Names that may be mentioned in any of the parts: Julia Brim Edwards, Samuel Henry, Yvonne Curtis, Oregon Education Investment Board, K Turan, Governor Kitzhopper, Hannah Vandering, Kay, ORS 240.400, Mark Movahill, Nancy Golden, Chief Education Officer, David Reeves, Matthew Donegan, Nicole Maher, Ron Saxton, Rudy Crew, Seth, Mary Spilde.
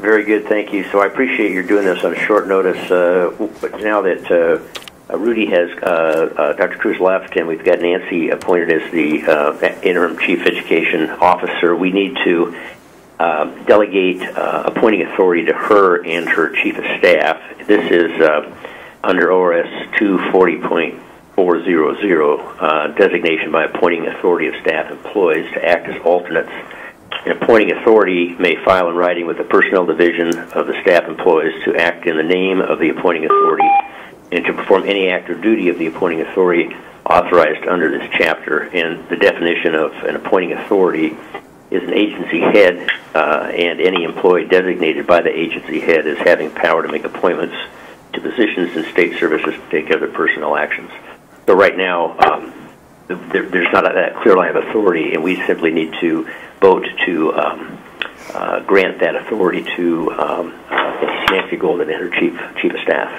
Very good, thank you. So I appreciate your doing this on short notice. But now that Rudy has, Dr. Crew's left, and we've got Nancy appointed as the interim Chief Education Officer, we need to delegate appointing authority to her and her Chief of Staff. This is under ORS 240.400, designation by appointing authority of staff employees to act as alternates. An appointing authority may file in writing with the personnel division of the staff employees to act in the name of the appointing authority and to perform any act or duty of the appointing authority authorized under this chapter. And the definition of an appointing authority is an agency head and any employee designated by the agency head as having power to make appointments to positions in state services to take other personnel actions. So right now, there's not that clear line of authority, and we simply need to vote to grant that authority to Nancy Golden and her chief of staff.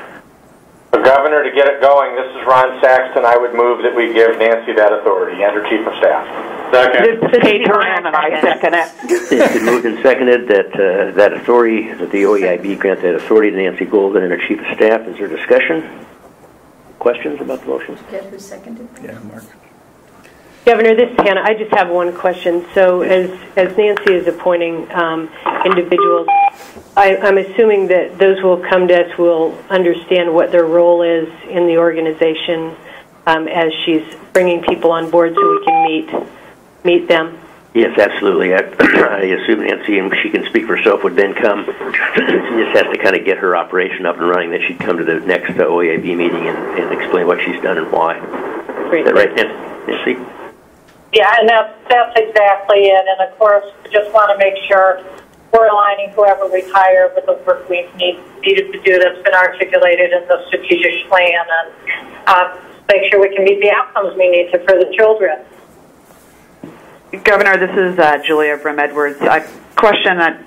Governor, to get it going, this is Ron Saxton. I would move that we give Nancy that authority and her chief of staff. Second. K Turan, and I second it. It's been moved and seconded that that authority, that the OEIB grant that authority to Nancy Golden and her chief of staff. Is there discussion? Questions about the motion? Yeah, who seconded? Yeah, Mark. Governor, this is Hannah. I just have one question. So as Nancy is appointing individuals, I'm assuming that those will come to us, will understand what their role is in the organization as she's bringing people on board so we can meet them. Yes, absolutely. I assume Nancy, and she can speak for herself, would then come. She just has to kind of get her operation up and running. Then she'd come to the next OEAB meeting and explain what she's done and why. Great. Is that right, Nancy? Yeah, and that's exactly it. And, of course, we just want to make sure we're aligning whoever we hire with the work we needed to do that's been articulated in the strategic plan, and make sure we can meet the outcomes we need to for the children. Governor, this is Julia Brim Edwards. A question that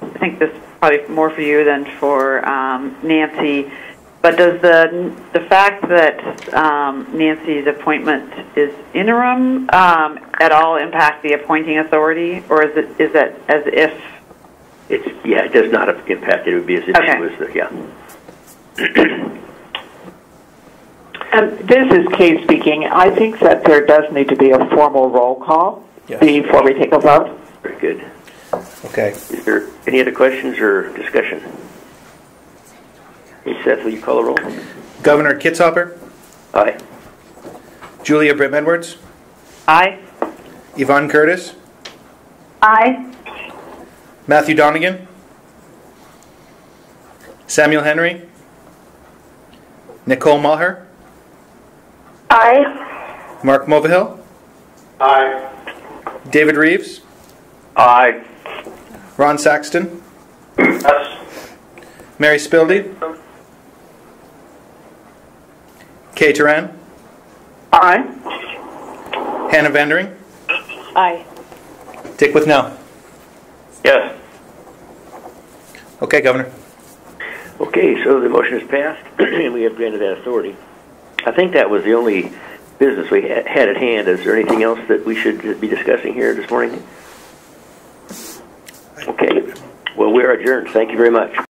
I think this is probably more for you than for Nancy, but does the fact that Nancy's appointment is interim at all impact the appointing authority, or is it as if? It's, yeah, it does not impact it. It would be as if she was there, yeah. This is Kay speaking. I think that there does need to be a formal roll call before we take a vote. Very good. Okay. Is there any other questions or discussion? Hey, Seth, will you call a roll? Governor Kitzhopper? Aye. Julia Brim Edwards? Aye. Yvonne Curtis? Aye. Matthew Donegan? Samuel Henry? Nicole Maher? Aye. Mark Movahill? Aye. David Reeves? Aye. Ron Saxton? Yes. Mary Spilde? K Turan? Aye. Hannah Vandering? Aye. Dick with no? Yes. Okay, Governor. Okay, so the motion is passed, and we have granted that authority. I think that was the only business we had at hand. Is there anything else that we should be discussing here this morning? Okay. Well, we're adjourned. Thank you very much.